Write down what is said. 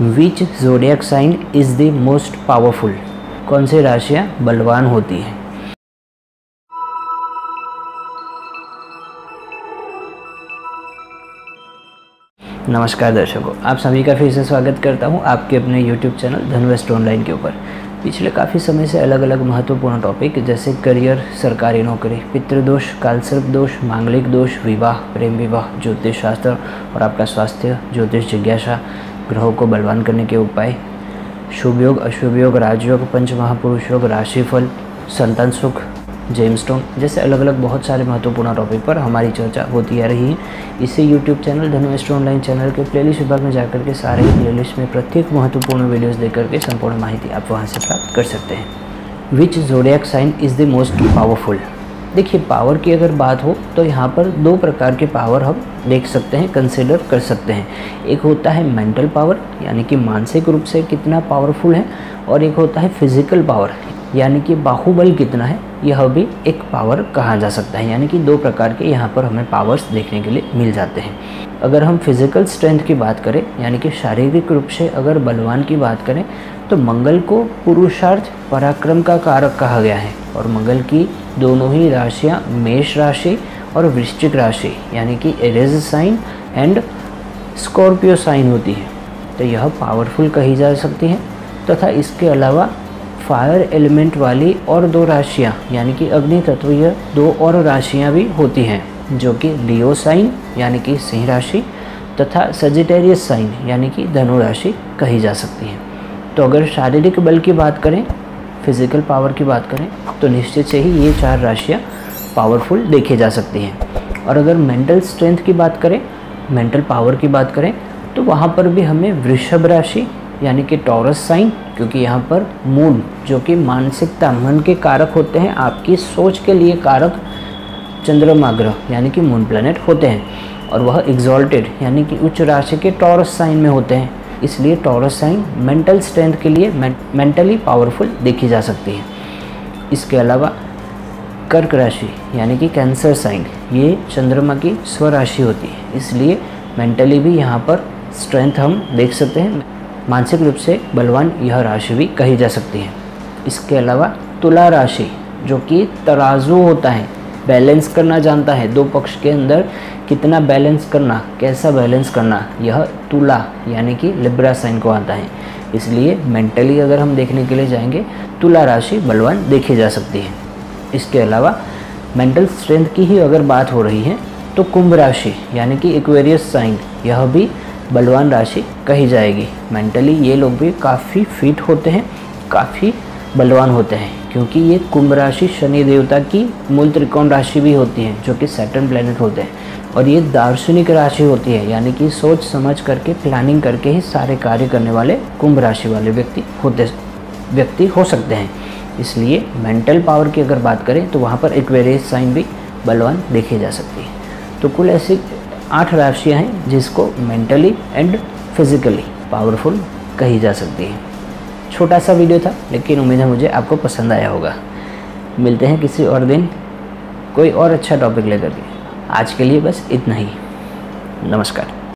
Which zodiac sign is the most powerful, कौन सी राशियाँ बलवान होती है। नमस्कार दर्शकों, आप सभी का फिर से स्वागत करता हूं आपके अपने YouTube चैनल धनु एस्ट्रोनलाइन के ऊपर। पिछले काफ़ी समय से अलग अलग महत्वपूर्ण टॉपिक जैसे करियर, सरकारी नौकरी, पितृदोष, कालसर्प दोष, मांगलिक दोष, विवाह, प्रेम विवाह, ज्योतिष शास्त्र और आपका स्वास्थ्य, ज्योतिष जिज्ञासा, ग्रहों को बलवान करने के उपाय, शुभ योग, अशुभ योग, राजयोग, पंच महापुरुष योग, राशिफल, संतान सुख, जेमस्टोन जैसे अलग अलग बहुत सारे महत्वपूर्ण टॉपिक पर हमारी चर्चा होती आ रही है। इसे YouTube channel Dhanu astro online channel के प्लेलिस्ट विभाग में जाकर के सारे प्लेलिस्ट में प्रत्येक महत्वपूर्ण वीडियोस देकर के संपूर्ण माहिती आप वहां से प्राप्त कर सकते हैं। Which zodiac sign is the most powerful. देखिए, पावर की अगर बात हो तो यहाँ पर दो प्रकार के पावर हम देख सकते हैं, कंसिडर कर सकते हैं। एक होता है मेंटल पावर, यानी कि मानसिक रूप से कितना पावरफुल है, और एक होता है फिजिकल पावर, यानी कि बाहुबल कितना है, यह भी एक पावर कहा जा सकता है। यानी कि दो प्रकार के यहाँ पर हमें पावर्स देखने के लिए मिल जाते हैं। अगर हम फिजिकल स्ट्रेंथ की बात करें, यानी कि शारीरिक रूप से अगर बलवान की बात करें, तो मंगल को पुरुषार्थ, पराक्रम का कारक कहा गया है। और मंगल की दोनों ही राशियाँ मेष राशि और वृश्चिक राशि, यानी कि Aries sign and Scorpio sign होती है, तो यह पावरफुल कही जा सकती है। तथा इसके अलावा फायर एलिमेंट वाली और दो राशियाँ, यानी कि अग्नि तत्व, यह दो और राशियाँ भी होती हैं, जो कि लियो साइन यानी कि सिंह राशि तथा सजिटेरियस साइन यानी कि धनु राशि कही जा सकती है। तो अगर शारीरिक बल की बात करें, फिजिकल पावर की बात करें, तो निश्चित से ही ये चार राशियाँ पावरफुल देखी जा सकती हैं। और अगर मेंटल स्ट्रेंथ की बात करें, मेंटल पावर की बात करें, तो वहाँ पर भी हमें वृषभ राशि यानी कि टॉरस साइन, क्योंकि यहाँ पर मून जो कि मानसिकता, मन के कारक होते हैं, आपकी सोच के लिए कारक चंद्रमा ग्रह यानी कि मून प्लैनेट होते हैं, और वह एग्जॉल्टेड यानी कि उच्च राशि के टॉरस साइन में होते हैं। इसलिए टॉरस साइन मेंटल स्ट्रेंथ के लिए मेंटली पावरफुल देखी जा सकती है। इसके अलावा कर्क राशि यानी कि कैंसर साइन, ये चंद्रमा की स्वराशि होती है, इसलिए मेंटली भी यहाँ पर स्ट्रेंथ हम देख सकते हैं। मानसिक रूप से बलवान यह राशि भी कही जा सकती है। इसके अलावा तुला राशि जो कि तराजू होता है, बैलेंस करना जानता है, दो पक्ष के अंदर कितना बैलेंस करना, कैसा बैलेंस करना, यह तुला यानी कि लिब्रा साइन को आता है। इसलिए मेंटली अगर हम देखने के लिए जाएंगे, तुला राशि बलवान देखी जा सकती है। इसके अलावा मेंटल स्ट्रेंथ की ही अगर बात हो रही है, तो कुंभ राशि यानी कि एक्वेरियस साइन, यह भी बलवान राशि कही जाएगी। मेंटली ये लोग भी काफ़ी फिट होते हैं, काफ़ी बलवान होते हैं, क्योंकि ये कुंभ राशि शनि देवता की मूल त्रिकोण राशि भी होती है, जो कि सैटर्न प्लैनेट होते हैं, और ये दार्शनिक राशि होती है, यानी कि सोच समझ करके, प्लानिंग करके ही सारे कार्य करने वाले कुंभ राशि वाले व्यक्ति हो सकते हैं। इसलिए मेंटल पावर की अगर बात करें, तो वहाँ पर एक्वेरियस साइन भी बलवान देखी जा सकती है। तो कुल ऐसी 8 राशियाँ हैं जिसको मेंटली एंड फिजिकली पावरफुल कही जा सकती है। छोटा सा वीडियो था, लेकिन उम्मीद है मुझे आपको पसंद आया होगा। मिलते हैं किसी और दिन कोई और अच्छा टॉपिक लेकर के। आज के लिए बस इतना ही। नमस्कार।